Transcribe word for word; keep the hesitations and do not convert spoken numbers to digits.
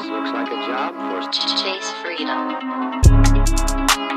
This looks like a job for Chayse Freedom.